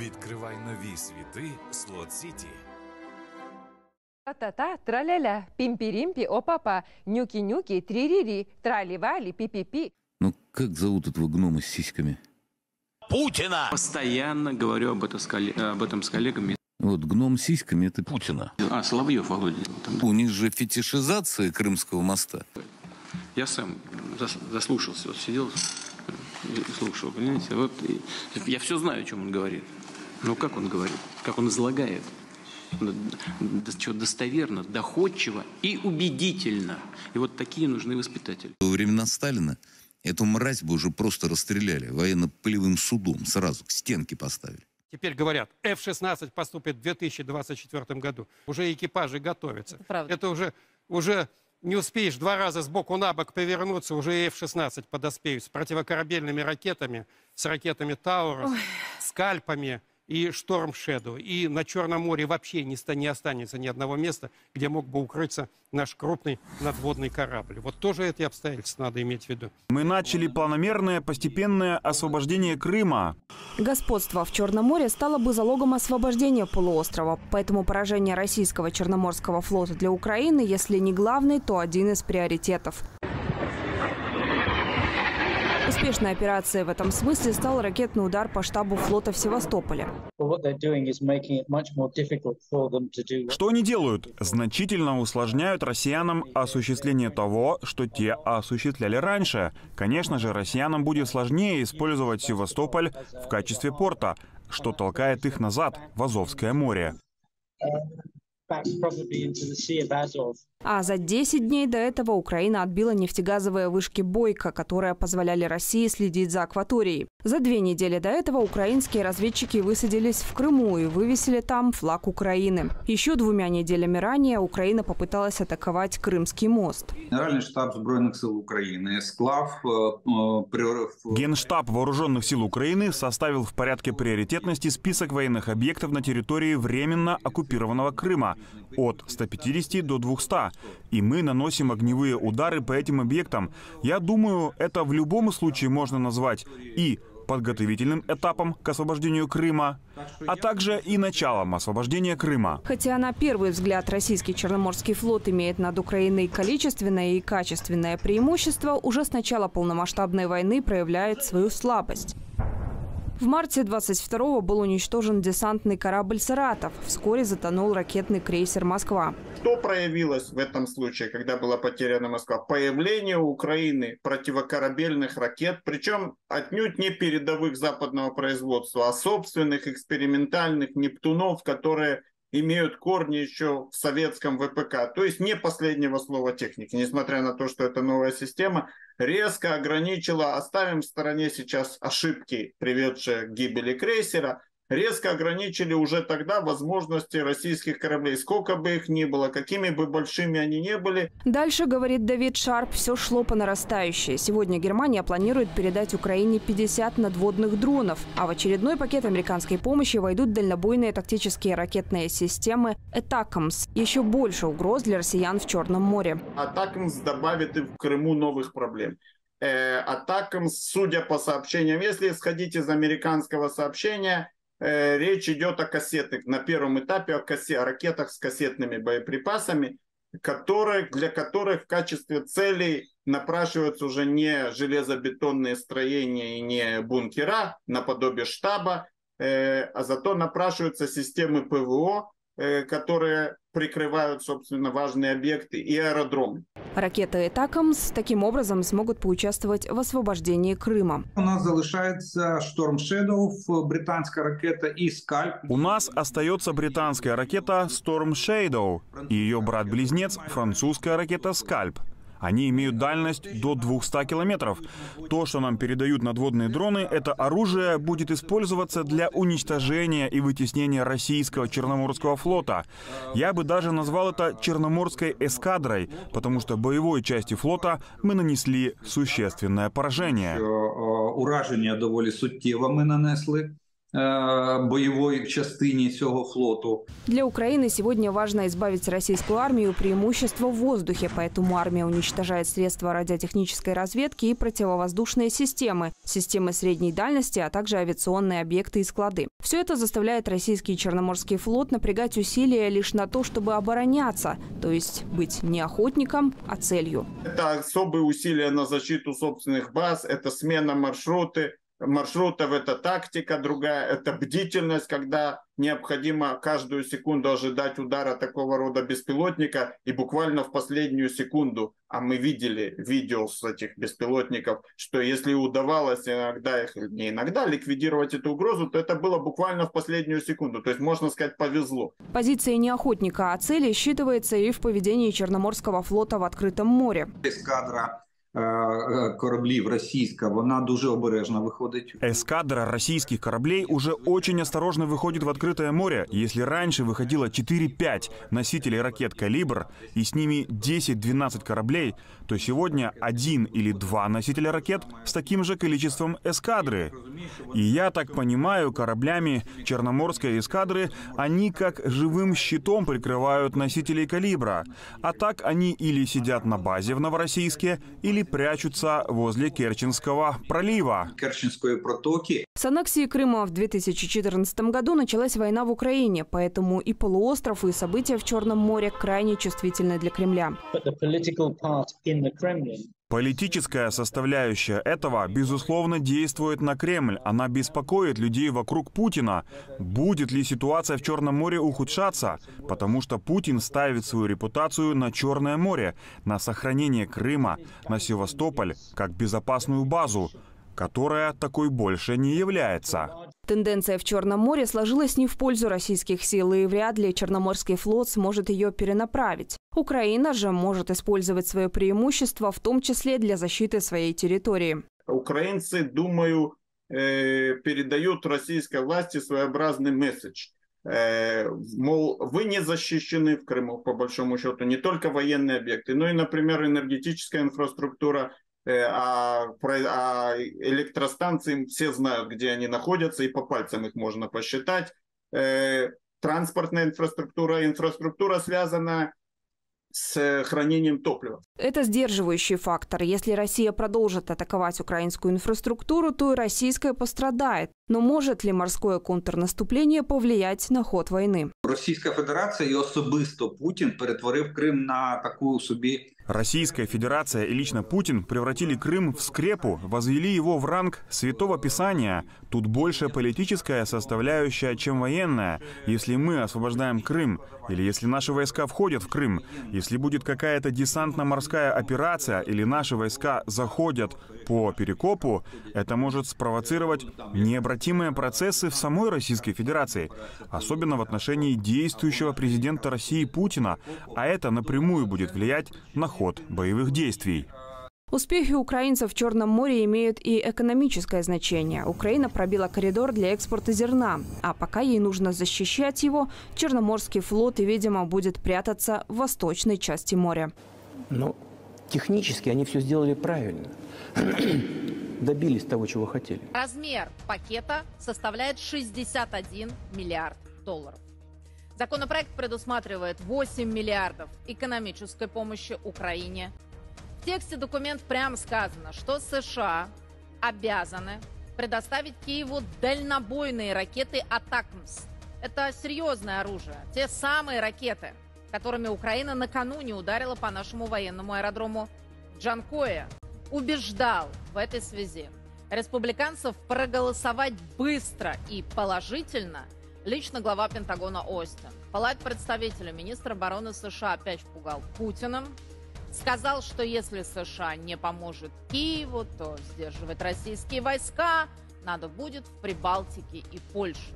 Відкривай нові світи Слот Сіті. Та-та-та, траля-ля, пимпи-римпи, опа-па, нюки-нюки, три-ри-ри, трали-вали, пи-пи-пи. Ну как зовут этого гнома с сиськами? Путина! Постоянно говорю об этом с коллегами. Вот гном с сиськами — это Путина. А, Соловьев, Володя. У них же фетишизация Крымского моста. Я сам заслушался, вот сидел и слушал, понимаете? Вот, я все знаю, о чем он говорит. Но как он говорит, как он излагает. Достоверно, доходчиво и убедительно. И вот такие нужны воспитатели. Во времена Сталина эту мразь бы уже просто расстреляли военно-полевым судом, сразу к стенке поставили. Теперь говорят, F-16 поступит в 2024 году. Уже экипажи готовятся. Это уже не успеешь два раза сбоку на бок повернуться, уже F-16 подоспеют с противокорабельными ракетами, с ракетами Таура, скальпами. И Storm Shadow. И на Черном море вообще не останется ни одного места, где мог бы укрыться наш крупный надводный корабль. Вот тоже эти обстоятельства надо иметь в виду. Мы начали планомерное постепенное освобождение Крыма. Господство в Черном море стало бы залогом освобождения полуострова. Поэтому поражение российского Черноморского флота для Украины, если не главный, то один из приоритетов. Успешной операцией в этом смысле стал ракетный удар по штабу флота в Севастополе. Что они делают? Значительно усложняют россиянам осуществление того, что те осуществляли раньше. Конечно же, россиянам будет сложнее использовать Севастополь в качестве порта, что толкает их назад в Азовское море. А за 10 дней до этого Украина отбила нефтегазовые вышки Бойко, которые позволяли России следить за акваторией. За 2 недели до этого украинские разведчики высадились в Крыму и вывесили там флаг Украины. Еще 2 неделями ранее Украина попыталась атаковать Крымский мост. Генеральный штаб Збройных сил Украины, Генштаб Вооруженных сил Украины составил в порядке приоритетности список военных объектов на территории временно оккупированного Крыма от 150 до 200. И мы наносим огневые удары по этим объектам. Я думаю, это в любом случае можно назвать и подготовительным этапом к освобождению Крыма, а также и началом освобождения Крыма. Хотя на первый взгляд российский Черноморский флот имеет над Украиной количественное и качественное преимущество, уже с начала полномасштабной войны проявляет свою слабость. В марте 22-го был уничтожен десантный корабль «Саратов». Вскоре затонул ракетный крейсер «Москва». Что проявилось в этом случае, когда была потеряна Москва? Появление у Украины противокорабельных ракет, причем отнюдь не передовых западного производства, а собственных экспериментальных «Нептунов», которые имеют корни еще в советском ВПК. То есть не последнего слова техники, несмотря на то, что это новая система, резко ограничила, оставим в стороне сейчас ошибки, приведшие к гибели крейсера, резко ограничили уже тогда возможности российских кораблей, сколько бы их ни было, какими бы большими они ни были. Дальше, говорит Давид Шарп, все шло по нарастающей. Сегодня Германия планирует передать Украине 50 надводных дронов, а в очередной пакет американской помощи войдут дальнобойные тактические ракетные системы ATACMS. Еще больше угроз для россиян в Черном море. ATACMS добавит и в Крыму новых проблем. ATACMS, судя по сообщениям, если исходить из американского сообщения, речь идет о кассетах, на первом этапе о ракетах с кассетными боеприпасами, для которых в качестве целей напрашиваются уже не железобетонные строения и не бункера наподобие штаба, а зато напрашиваются системы ПВО, которые прикрывают, собственно, важные объекты и аэродромы. Ракеты ATACMS таким образом смогут поучаствовать в освобождении Крыма. У нас залишается Storm Shadow, британская ракета и Скальп. У нас остается британская ракета Storm Shadow и ее брат-близнец французская ракета Скальп. Они имеют дальность до 200 километров. То, что нам передают надводные дроны, это оружие будет использоваться для уничтожения и вытеснения российского Черноморского флота. Я бы даже назвал это Черноморской эскадрой, потому что боевой части флота мы нанесли существенное поражение. Уражение довольно существенное мы нанесли. бойової частині цього флоту. Для Украины сегодня важно избавить российскую армию преимущества в воздухе, поэтому армия уничтожает средства радиотехнической разведки и противовоздушные системы, системы средней дальности, а также авиационные объекты и склады. Все это заставляет российский Черноморский флот напрягать усилия лишь на то, чтобы обороняться, то есть быть не охотником, а целью. Это особые усилия на защиту собственных баз, это смена маршрутов, это тактика другая, это бдительность, когда необходимо каждую секунду ожидать удара такого рода беспилотника и буквально в последнюю секунду. А мы видели видео с этих беспилотников, что если удавалось иногда их, не иногда, ликвидировать эту угрозу, то это было буквально в последнюю секунду. То есть, можно сказать, повезло. Позиция не охотника, а цели считывается и в поведении Черноморского флота в открытом море. Эскадра кораблів російська, вона дуже обережно виходить. Эскадра российских кораблей уже очень осторожно выходит в открытое море. Если раньше выходило 4-5 носителей ракет «Калибр» и с ними 10-12 кораблей, то сегодня 1 или 2 носителя ракет с таким же количеством эскадры. И я так понимаю, кораблями Черноморской эскадры они как живым щитом прикрывают носителей «Калибра». А так они или сидят на базе в Новороссийске, или прячутся возле Керченского пролива. Керченские протоки. С аннексии Крыма в 2014 году началась война в Украине, поэтому и полуостров, и события в Черном море крайне чувствительны для Кремля. Политическая составляющая этого, безусловно, действует на Кремль. Она беспокоит людей вокруг Путина. Будет ли ситуация в Черном море ухудшаться? Потому что Путин ставит свою репутацию на Черное море, на сохранение Крыма, на Севастополь, как безопасную базу, которая такой больше не является. Тенденция в Черном море сложилась не в пользу российских сил, и вряд ли Черноморский флот сможет ее перенаправить. Украина же может использовать свое преимущество, в том числе для защиты своей территории. Украинцы, думаю, передают российской власти своеобразный месседж. Мол, вы не защищены в Крыму, по большому счету, не только военные объекты, но и, например, энергетическая инфраструктура. А электростанции все знают, где они находятся, и по пальцам их можно посчитать. Транспортная инфраструктура связана с хранением топлива. Это сдерживающий фактор. Если Россия продолжит атаковать украинскую инфраструктуру, то и российская пострадает. Но может ли морское контрнаступление повлиять на ход войны? Российская Федерация и особисто Путин перетворив Крым на такую себе... Российская Федерация и лично Путин превратили Крым в скрепу, возвели его в ранг Святого Писания. Тут больше политическая составляющая, чем военная. Если мы освобождаем Крым, или если наши войска входят в Крым, если будет какая-то десантно-морская операция, или наши войска заходят по перекопу, это может спровоцировать необратимые процессы в самой Российской Федерации, особенно в отношении действующего президента России Путина, а это напрямую будет влиять на ход боевых действий. Успехи украинцев в Черном море имеют и экономическое значение. Украина пробила коридор для экспорта зерна. А пока ей нужно защищать его, Черноморский флот, видимо, будет прятаться в восточной части моря. Но технически они все сделали правильно. Добились того, чего хотели. Размер пакета составляет $61 миллиард. Законопроект предусматривает 8 миллиардов экономической помощи Украине. В тексте документа прямо сказано, что США обязаны предоставить Киеву дальнобойные ракеты ATACMS. Это серьезное оружие, те самые ракеты, которыми Украина накануне ударила по нашему военному аэродрому Джанкоя. Убеждал в этой связи республиканцев проголосовать быстро и положительно лично глава Пентагона Остин. Палат представителей министра обороны США опять впугал Путиным. Сказал, что если США не поможет Киеву, то сдерживать российские войска надо будет в Прибалтике и Польше.